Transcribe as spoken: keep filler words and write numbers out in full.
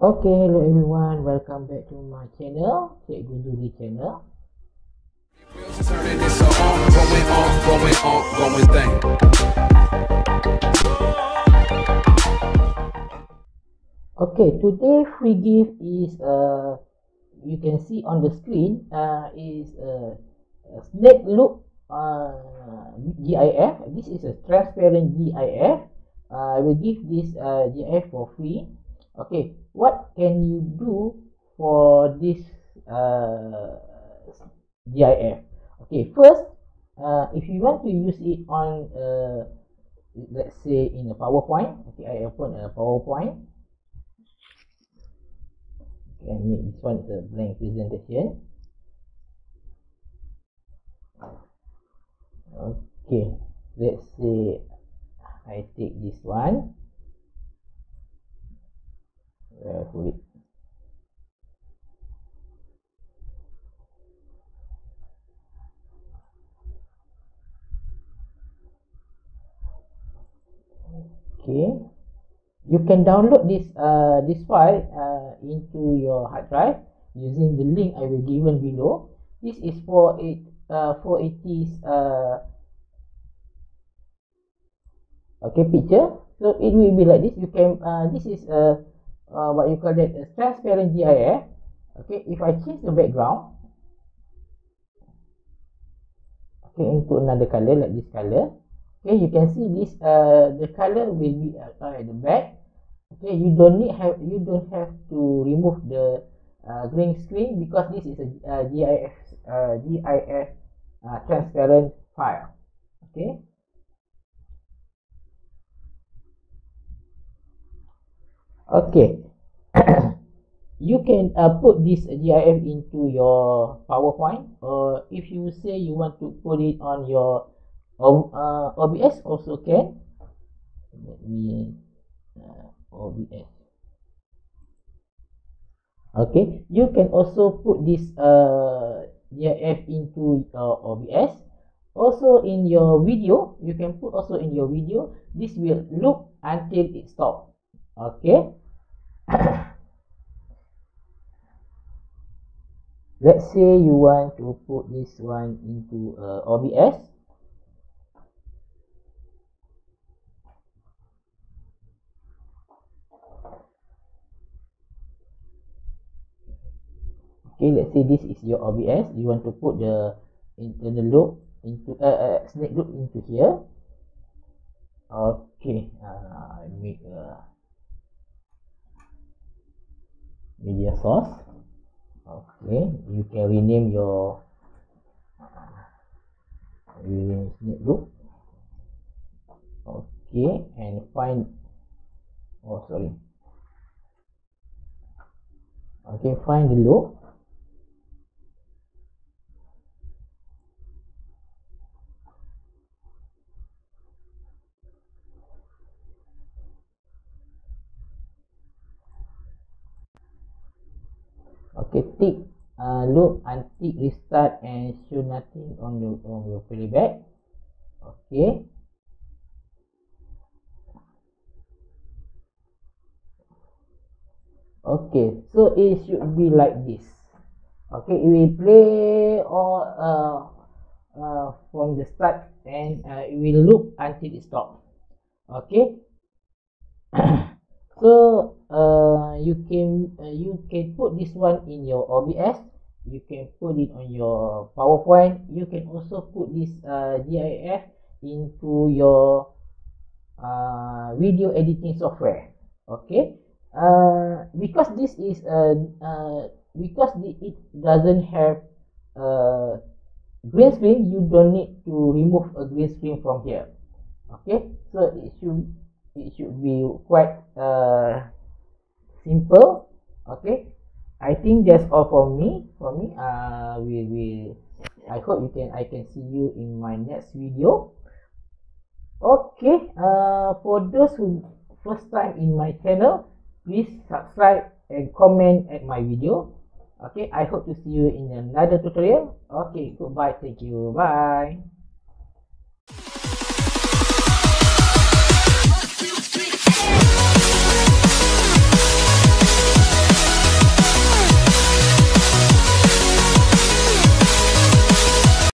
Okay, hello everyone, welcome back to my channel, Cikgu Zuly channel. Okay, today free gift is uh you can see on the screen uh is a uh, snake loop uh G I F. This is a transparent G I F. uh, I will give this uh G I F for free. Okay, what can you do for this uh, G I F? Okay, first, uh, if you want to use it on, uh, let's say, in a PowerPoint. Okay, I open a PowerPoint. Okay, I make this one the blank presentation. Okay, let's say I take this one. Uh, put it. Okay, you can download this uh this file uh into your hard drive using the link I will given below. This is for it uh for it is uh okay picture. So it will be like this. You can uh this is a uh, Uh, what you call that a transparent G I F. Okay, if I change the background, okay, into another color like this color. Okay, you can see this uh the color will be uh, at the back. Okay, you don't need have you don't have to remove the uh, green screen because this is a uh, G I F uh, G I F uh, transparent file. Okay. Okay, you can uh, put this G I F into your PowerPoint, or if you say you want to put it on your uh, O B S also can. Let me uh, O B S. Okay, you can also put this uh, G I F into your O B S. Also in your video, you can put also in your video. This will loop until it stops. Okay. Let's say you want to put this one into uh, O B S. Okay, let's say this is your O B S. You want to put the internal loop into uh, uh, snake loop into here. Okay, uh, I make a uh, media source. Okay, you can rename your rename snake loop. Okay, and find oh sorry okay find the loop. Okay, tick uh, loop until restart and show nothing on your on your playback. Okay. Okay, so it should be like this. Okay, it will play all uh, uh from the start and uh, it will loop until it stops. Okay. So uh you can uh, you can put this one in your O B S, you can put it on your PowerPoint, you can also put this uh G I F into your uh video editing software. Okay, uh because this is uh, uh because the, it doesn't have uh green screen, you don't need to remove a green screen from here. Okay, so it should it should be quite uh simple. Okay, I think that's all for me for me uh we will I hope you can I can see you in my next video. Okay, uh for those who first time in my channel, please subscribe and comment at my video. Okay, I hope to see you in another tutorial. Okay, goodbye, thank you, bye.